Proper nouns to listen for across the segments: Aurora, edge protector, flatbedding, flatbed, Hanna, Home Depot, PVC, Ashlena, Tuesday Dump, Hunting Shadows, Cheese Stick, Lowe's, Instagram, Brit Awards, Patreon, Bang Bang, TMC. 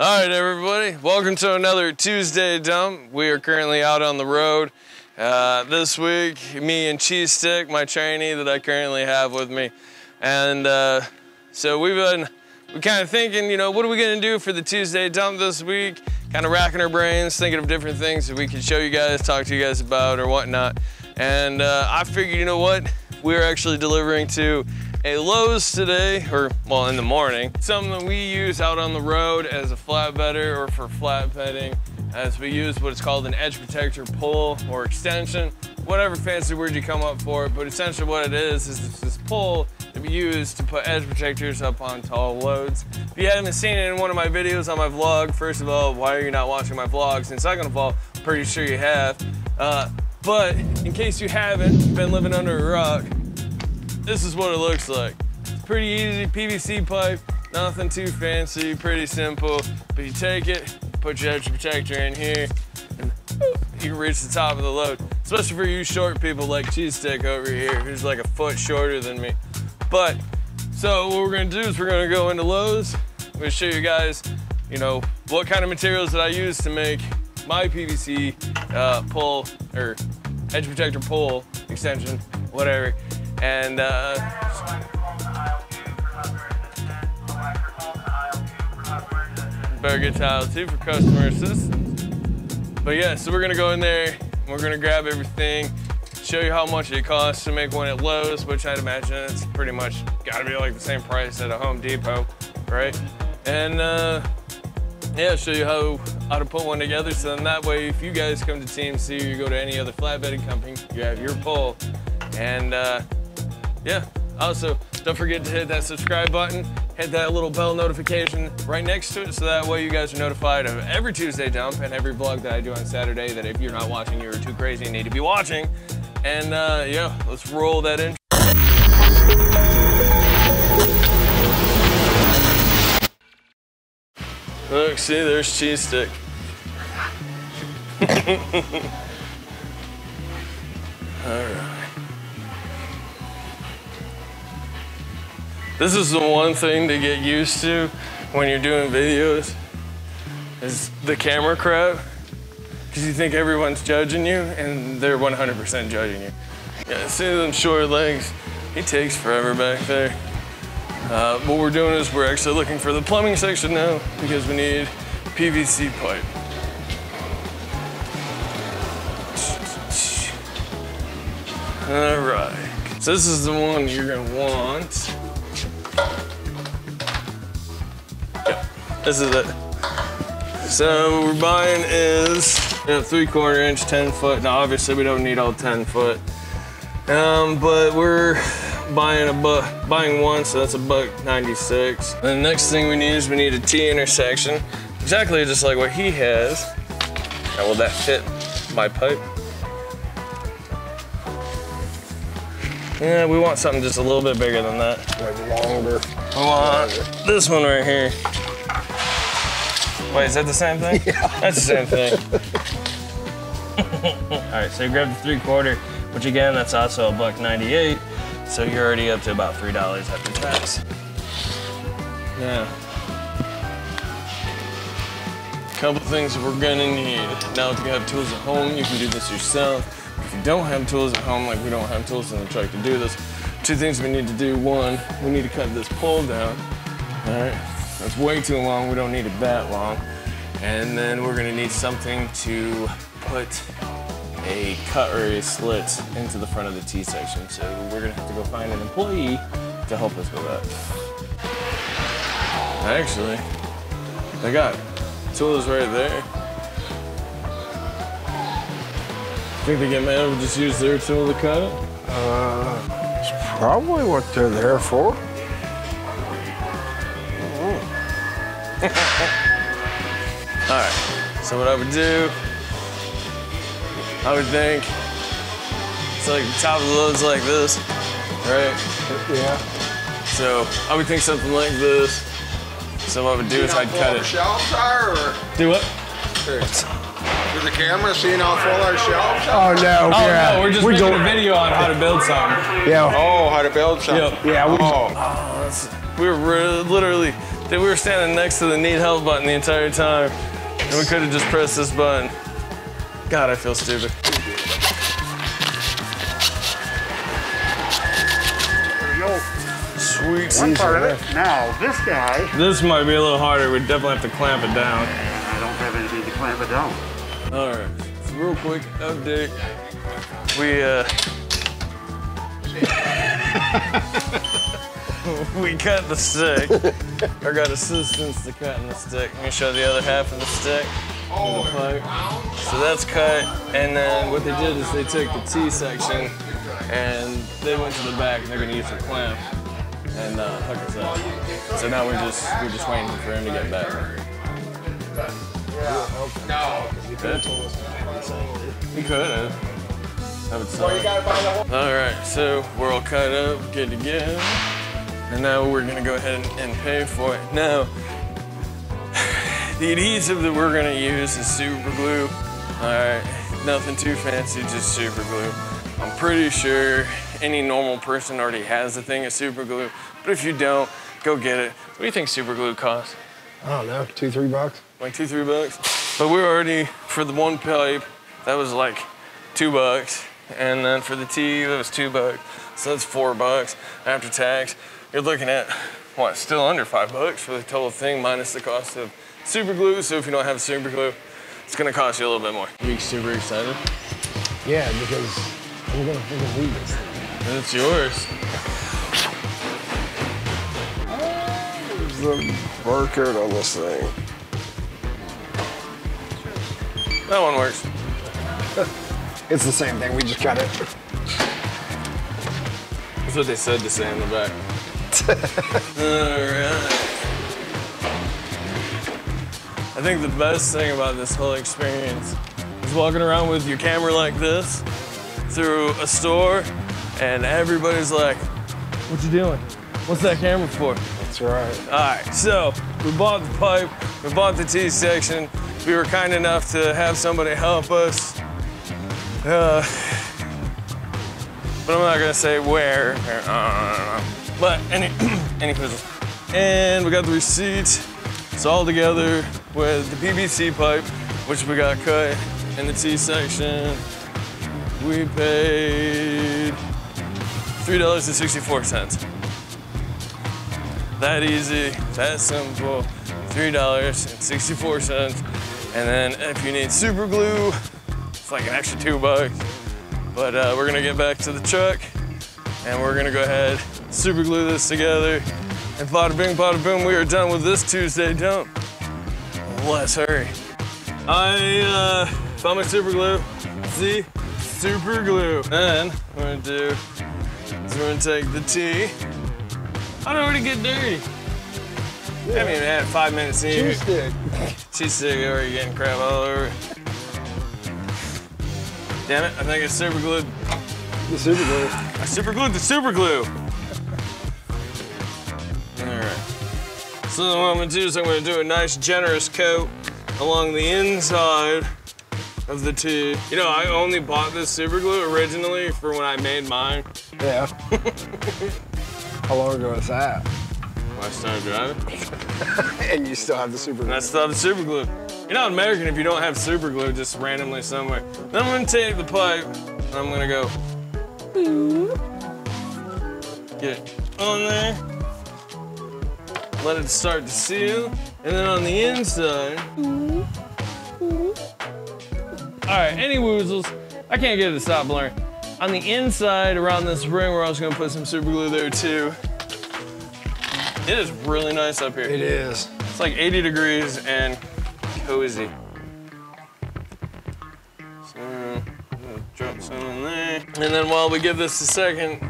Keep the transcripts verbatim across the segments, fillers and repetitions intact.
All right, everybody, welcome to another Tuesday dump. We are currently out on the road. Uh, this week, me and Cheese Stick, my trainee that I currently have with me. And uh, so we've been we kind of thinking, you know, what are we gonna do for the Tuesday dump this week? Kind of racking our brains, thinking of different things that we could show you guys, talk to you guys about or whatnot. And uh, I figured, you know what? We're actually delivering to a Lowe's today, or well, in the morning. Something that we use out on the road as a flatbedder or for flat bedding, as we use what is called an edge protector pull or extension, whatever fancy word you come up for. But essentially what it is, is it's this pull that we use to put edge protectors up on tall loads. If you haven't seen it in one of my videos on my vlog, first of all, why are you not watching my vlogs? And second of all, I'm pretty sure you have. Uh, but in case you haven't been living under a rock, this is what it looks like. It's pretty easy, P V C pipe, nothing too fancy, pretty simple. But you take it, put your edge protector in here, and whoop, you can reach the top of the load. Especially for you short people like Cheese Stick over here, who's like a foot shorter than me. But, so what we're gonna do is we're gonna go into Lowe's. I'm gonna show you guys, you know, what kind of materials that I use to make my P V C uh, pull, or edge protector pull, extension, whatever. And uh, burger tile too for customer assistance. But yeah, so we're gonna go in there, and we're gonna grab everything, show you how much it costs to make one at Lowe's, which I'd imagine it's pretty much gotta be like the same price at a Home Depot, right? And uh, yeah, show you how, how to put one together. So then that way, if you guys come to T M C or you go to any other flatbedding company, you have your pull. And uh, yeah, also don't forget to hit that subscribe button, hit that little bell notification right next to it, so that way you guys are notified of every Tuesday dump and every vlog that I do on Saturday, that if you're not watching, you're too crazy and need to be watching. And uh, yeah, let's roll that in. Look, see, there's Cheese Stick. All right. This is the one thing to get used to when you're doing videos, is the camera crap. Because you think everyone's judging you, and they're one hundred percent judging you. Yeah, see them short legs? He takes forever back there. Uh, what we're doing is we're actually looking for the plumbing section now, because we need P V C pipe. All right. So this is the one you're gonna want. This is it. So what we're buying is, you know, three quarter inch, ten foot. Now obviously we don't need all ten foot, um, but we're buying a buck, buying one, so that's a buck ninety-six. The next thing we need is we need a T intersection, exactly just like what he has. Now will that fit my pipe? Yeah, we want something just a little bit bigger than that. Like longer. We want longer. This one right here. Wait, is that the same thing? Yeah. That's the same thing. All right, so you grab the three quarter, which again, that's also a buck ninety-eight. So you're already up to about three dollars after tax. Now, a couple things that we're gonna need. Now, if you have tools at home, you can do this yourself. If you don't have tools at home, like we don't have tools in the truck to do this, two things we need to do. One, we need to cut this pole down, all right? That's way too long, we don't need it that long. And then we're gonna need something to put a cut or a slit into the front of the T-section. So we're gonna have to go find an employee to help us with that. Actually, I got tools right there. I think they get mad if we just use their tool to cut it? Uh, it's probably what they're there for. All right, so what I would do, I would think, it's like the top of the load's like this, right? Yeah. So I would think something like this. So what I would do is I'd cut it. Shelves are, or? Do what? Sure. Is the camera seeing how full our shelves are? Oh no, oh, yeah. No, we're just we're making going. a video on how to build something. Yeah. Oh, how to build something. Yep. Yeah. We, oh. Oh, that's, we're literally Dude, we were standing next to the need help button the entire time, and we could have just pressed this button. God, I feel stupid. Sweet. One part of it. Now, this guy. This might be a little harder. We definitely have to clamp it down. I don't have anything to clamp it down. All right. So real quick update. We, uh... we cut the stick. I got assistance to cutting the stick. Let me show the other half of the stick. Oh, the pipe. So that's cut. And then what they did is they took the T-section and they went to the back and they're going to use the clamp and uh, hook us up. So now we're just we're just waiting for him to get back. Yeah. No. He could. He could have. That would suck. All right, so we're all cut up, good to go, and now we're gonna go ahead and pay for it. Now, the adhesive that we're gonna use is super glue. All right, nothing too fancy, just super glue. I'm pretty sure any normal person already has the thing of super glue, but if you don't, go get it. What do you think super glue costs? I don't know, two, three bucks. Like two, three bucks? But we were already, for the one pipe, that was like two bucks. And then for the T, that was two bucks. So that's four bucks after tax. You're looking at, what, still under five bucks for the total thing minus the cost of super glue. So if you don't have super glue, it's gonna cost you a little bit more. Are you super excited? Yeah, because we're gonna freaking leave this thing. It's yours. There's the barcode on this thing. That one works. It's the same thing, we just got it. That's what they said to say in the back. All right. I think the best thing about this whole experience is walking around with your camera like this through a store, and everybody's like, what you doing? What's that camera for? That's right. All right, so we bought the pipe, we bought the T-section. We were kind enough to have somebody help us. Uh, but I'm not gonna say where. Uh, but any, any quizzle. And we got the receipt. It's all together with the P V C pipe, which we got cut, and the T-section. We paid three dollars and sixty-four cents. That easy, that simple, three dollars and sixty-four cents. And then if you need super glue, it's like an extra two bucks. But uh, we're gonna get back to the truck and we're gonna go ahead, super glue this together. And bada bing, bada boom, we are done with this Tuesday dump. Let's hurry. I uh, found my super glue, see? Super glue. Then what I'm gonna do is we're gonna take the T. I don't already get dirty. Yeah. I mean, I had five minutes in. Cheese stick. Cheese stick already getting crap all over. Damn it! I think it's super glued. The super glue. I super glued the super glue. All right. So then what I'm gonna do is I'm gonna do a nice generous coat along the inside of the T. You know, I only bought this super glue originally for when I made mine. Yeah. How long ago was that? When I started driving. And you still have the super glue. And I still have the super glue. You're not American if you don't have super glue just randomly somewhere. Then I'm gonna take the pipe and I'm gonna go. Boop. Get it on there. Let it start to seal. And then on the inside. Boop. Boop. All right, any woozles, I can't get it to stop blurring. On the inside, around this ring, we're also gonna put some super glue there too. It is really nice up here. It is. It's like eighty degrees and cozy. So, I'm gonna drop some in there. And then while we give this a second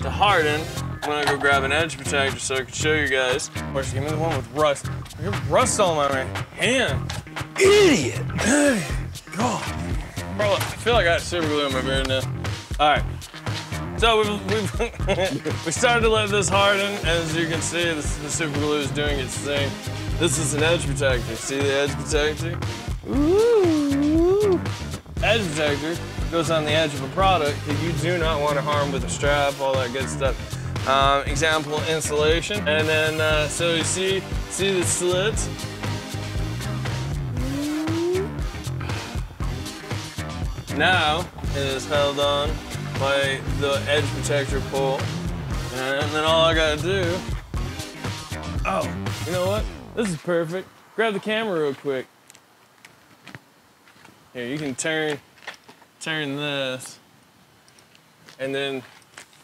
to harden, I'm gonna go grab an edge protector so I can show you guys. Of course, give me the one with rust. I got rust all on my hand. Idiot. God. Bro, I feel like I got super glue in my beard now. All right, so we've, we've we started to let this harden. As you can see, this, the super glue is doing its thing. This is an edge protector. See the edge protector? Ooh. Edge protector goes on the edge of a product that you do not want to harm with a strap, all that good stuff. um, example insulation. And then, uh, so you see, see the slits? Now it is held on by the edge protector pole. And then all I gotta do, oh, you know what? This is perfect. Grab the camera real quick. Here, you can turn, turn this, and then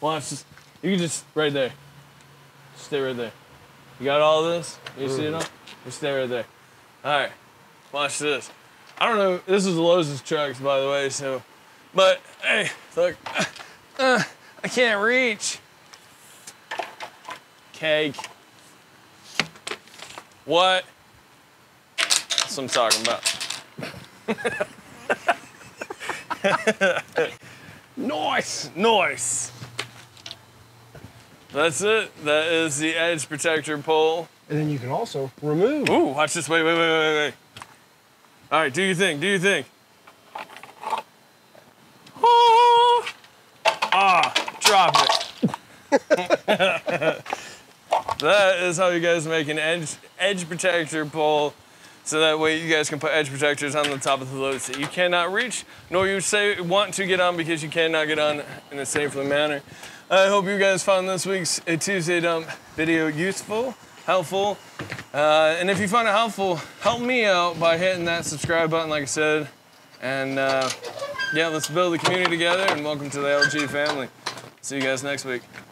watch this. You can just, right there, just stay right there. You got all this? You mm. see it all? Just stay right there. All right, watch this. I don't know, this is Lowe's trucks, by the way, so, but hey, look, uh, uh, I can't reach. Cake. What? That's what I'm talking about. Nice, nice. That's it. That is the edge protector pole. And then you can also remove. Ooh, watch this. Wait, wait, wait, wait, wait. All right, do your thing. Do your thing. Ah, ah drop it. That is how you guys make an edge edge protector pole. So that way you guys can put edge protectors on the top of the loads that you cannot reach, nor you say want to get on because you cannot get on in a safely manner. I hope you guys found this week's A Tuesday Dump video useful, helpful. Uh, and if you found it helpful, help me out by hitting that subscribe button, like I said. And uh, yeah, let's build the community together and welcome to the L G family. See you guys next week.